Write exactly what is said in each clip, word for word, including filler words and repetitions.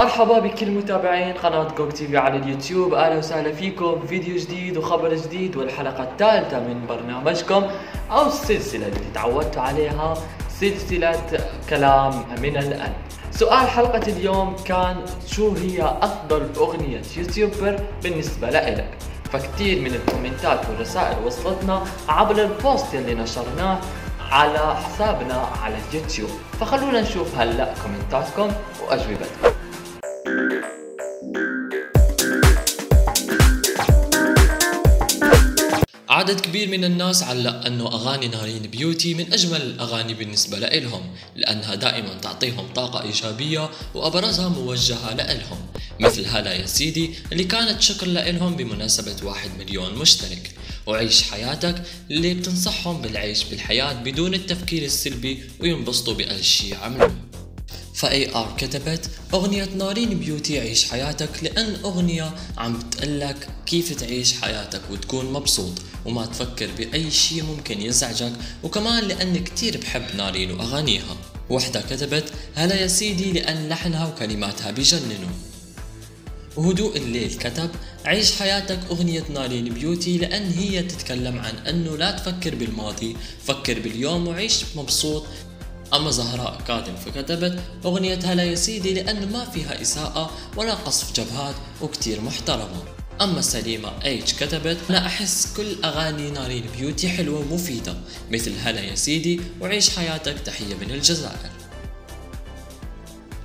مرحبا بكل متابعين قناة جوج تي في على اليوتيوب، اهلا وسهلا فيكم. فيديو جديد وخبر جديد والحلقة الثالثة من برنامجكم او السلسلة اللي تعودت عليها، سلسلة كلام من القلب. سؤال حلقة اليوم كان شو هي افضل اغنية يوتيوبر بالنسبة لإلك؟ فكتير من الكومنتات والرسائل وصلتنا عبر البوست اللي نشرناه على حسابنا على اليوتيوب، فخلونا نشوف هلا كومنتاتكم واجوبتكم. عدد كبير من الناس علق انه اغاني نارين بيوتي من اجمل الاغاني بالنسبه لإلهم، لانها دائما تعطيهم طاقه ايجابيه وابرزها موجهه لإلهم، مثل هلا يا سيدي اللي كانت شكر لإلهم بمناسبه واحد مليون مشترك، وعيش حياتك اللي بتنصحهم بالعيش بالحياه بدون التفكير السلبي وينبسطوا بأي شيء عملوه. فاي ار كتبت اغنية نارين بيوتي عيش حياتك، لان اغنية عم بتقلك كيف تعيش حياتك وتكون مبسوط وما تفكر باي شيء ممكن يزعجك، وكمان لان كتير بحب نارين واغانيها. وحدة كتبت هلا يا سيدي لان لحنها وكلماتها بجننوا. وهدوء الليل كتب عيش حياتك اغنية نارين بيوتي لان هي تتكلم عن انه لا تفكر بالماضي، فكر باليوم وعيش مبسوط. أما زهراء كاظم فكتبت أغنية هلا يا سيدي لأن ما فيها إساءة ولا قصف جبهات وكتير محترمة. أما سليمة إيتش كتبت أنا أحس كل أغاني نارين بيوتي حلوة ومفيدة، مثل هلا يا سيدي وعيش حياتك، تحية من الجزائر.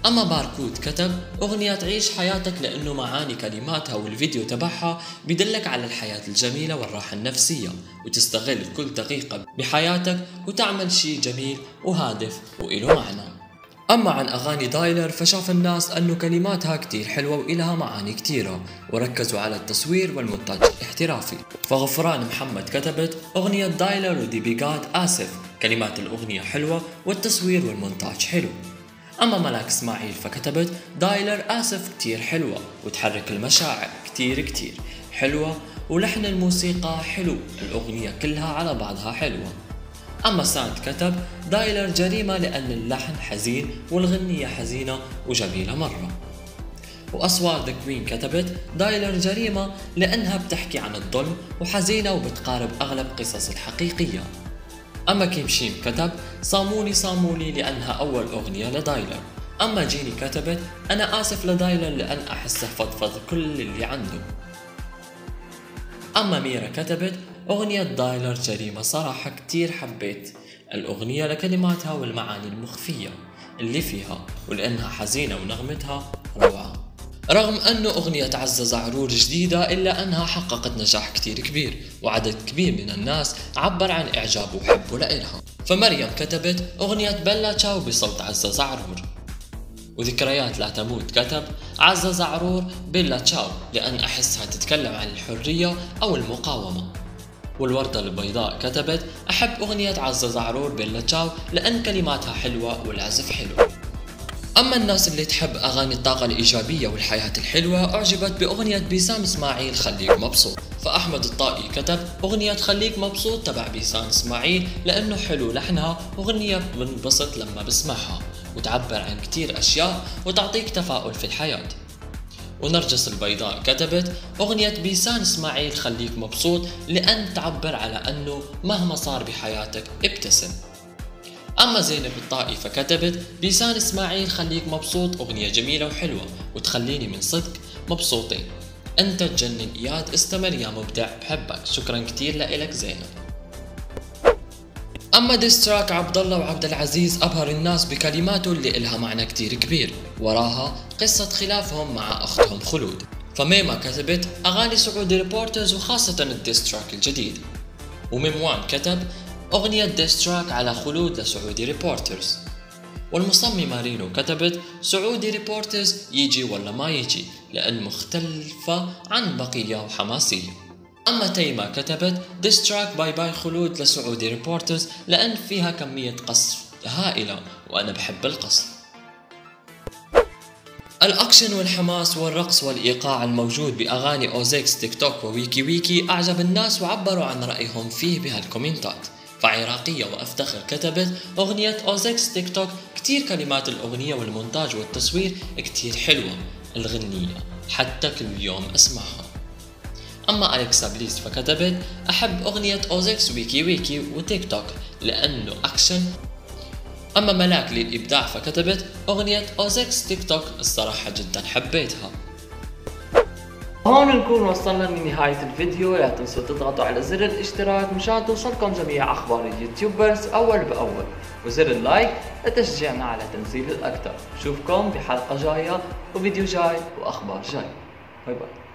أما باركود كتب أغنية عيش حياتك لأنه معاني كلماتها والفيديو تبعها بيدلك على الحياة الجميلة والراحة النفسية، وتستغل كل دقيقة بحياتك وتعمل شيء جميل وهادف وإله معنى. أما عن أغاني دايلر فشاف الناس أنه كلماتها كتير حلوة وإلها معاني كتيرة، وركزوا على التصوير والمونتاج الاحترافي. فغفران محمد كتبت أغنية دايلر وديبيجات آسف، كلمات الأغنية حلوة والتصوير والمونتاج حلو. أما ملاك إسماعيل فكتبت دايلر آسف كتير حلوة وتحرك المشاعر كتير كتير حلوة، ولحن الموسيقى حلو، الأغنية كلها على بعضها حلوة. أما ساند كتب دايلر جريمة لأن اللحن حزين والغنية حزينة وجميلة مرة. وأصوات ذا كوين كتبت دايلر جريمة لأنها بتحكي عن الظلم وحزينة وبتقارب أغلب قصص الحقيقية. أما كيمشيم كتب صامولي صامولي لأنها أول أغنية لدايلر. أما جيني كتبت أنا آسف لدايلر لأن أحسه فضفض كل اللي عنده. أما ميرا كتبت أغنية دايلر جريمة صراحة كتير حبيت الأغنية لكلماتها والمعاني المخفية اللي فيها، ولأنها حزينة ونغمتها روعة. رغم أنه أغنية عزة زعرور جديدة إلا أنها حققت نجاح كتير كبير، وعدد كبير من الناس عبر عن إعجابه وحبه لإلها. فمريم كتبت أغنية بلا تشاو بصوت عزة زعرور. وذكريات لا تموت كتب عزة زعرور بلا تشاو لأن أحسها تتكلم عن الحرية أو المقاومة. والوردة البيضاء كتبت أحب أغنية عزة زعرور بلا تشاو لأن كلماتها حلوة والعزف حلو. أما الناس اللي تحب أغاني الطاقة الإيجابية والحياة الحلوة أعجبت بأغنية بيسان إسماعيل خليك مبسوط. فأحمد الطائي كتب أغنية خليك مبسوط تبع بيسان إسماعيل لأنه حلو لحنها وأغنية بنبسط لما بسمعها وتعبر عن كتير أشياء وتعطيك تفاؤل في الحياة. ونرجس البيضاء كتبت أغنية بيسان إسماعيل خليك مبسوط لأن تعبر على أنه مهما صار بحياتك ابتسم. أما زينب الطائفة كتبت بيسان إسماعيل خليك مبسوط أغنية جميلة وحلوة وتخليني من صدق مبسوطين، أنت تجنن إياد، استمر يا مبدع، بحبك، شكرا كتير لإلك زينب. أما ديستراك عبد الله وعبد العزيز أبهر الناس بكلماته اللي إلها معنى كتير كبير، وراها قصة خلافهم مع أختهم خلود. فميما كتبت أغاني سعودي ريبورترز وخاصة الديستراك الجديد. وميموان كتب أغنية ديستراك على خلود لسعودي ريبورترز. والمصممة رينو كتبت سعودي ريبورترز يجي ولا ما يجي لأن مختلفة عن بقية وحماسية. أما تيمة كتبت ديستراك باي باي خلود لسعودي ريبورترز لأن فيها كمية قصف هائلة وأنا بحب القصف. الأكشن والحماس والرقص والإيقاع الموجود بأغاني أوزيكس تيك توك وويكي ويكي أعجب الناس وعبروا عن رأيهم فيه بهالكومنتات. فعراقية وأفتخر كتبت أغنية أوزيكس تيك توك كتير كلمات الأغنية والمونتاج والتصوير كتير حلوة الغنية حتى كل يوم أسمعها. أما أليكسا بليز فكتبت أحب أغنية أوزكس ويكي ويكي وتيك توك لأنه أكشن. أما ملاك للإبداع فكتبت أغنية أوزكس تيك توك الصراحة جدا حبيتها. هون نكون وصلنا لنهاية الفيديو، لا تنسوا تضغطوا على زر الاشتراك مشان توصلكم جميع أخبار اليوتيوبرز أول بأول، وزر اللايك لتشجيعنا على تنزيل الأكثر. نشوفكم بحلقة جاية وفيديو جاي وأخبار جاي. باي باي.